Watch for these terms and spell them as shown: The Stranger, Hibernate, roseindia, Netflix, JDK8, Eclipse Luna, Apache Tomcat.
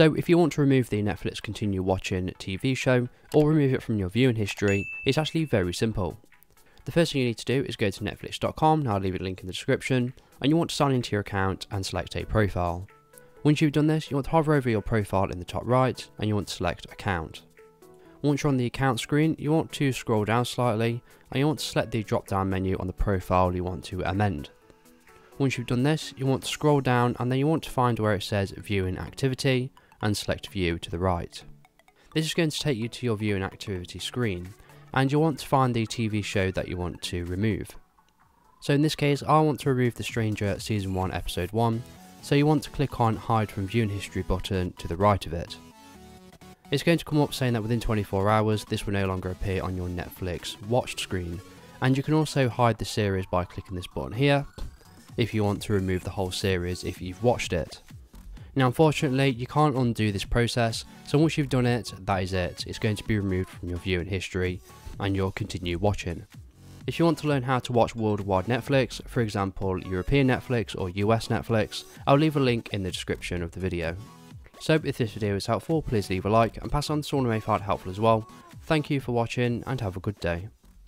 So if you want to remove the Netflix Continue Watching TV show or remove it from your viewing history, it's actually very simple. The first thing you need to do is go to netflix.com, now I'll leave a link in the description, and you want to sign into your account and select a profile. Once you've done this, you want to hover over your profile in the top right and you want to select account. Once you're on the account screen, you want to scroll down slightly and you want to select the drop down menu on the profile you want to amend. Once you've done this, you want to scroll down and then you want to find where it says viewing activity and select view to the right. This is going to take you to your viewing activity screen and you'll want to find the TV show that you want to remove. So in this case, I want to remove The Stranger Season 1 Episode 1, so you want to click on Hide from Viewing History button to the right of it. It's going to come up saying that within 24 hours this will no longer appear on your Netflix watched screen, and you can also hide the series by clicking this button here if you want to remove the whole series if you've watched it. Now unfortunately you can't undo this process, so once you've done it, that is it. It's going to be removed from your viewing history and you'll continue watching. If you want to learn how to watch worldwide Netflix, for example European Netflix or US Netflix, I'll leave a link in the description of the video. So if this video is helpful, please leave a like and pass on to someone who may find it helpful as well. Thank you for watching and have a good day.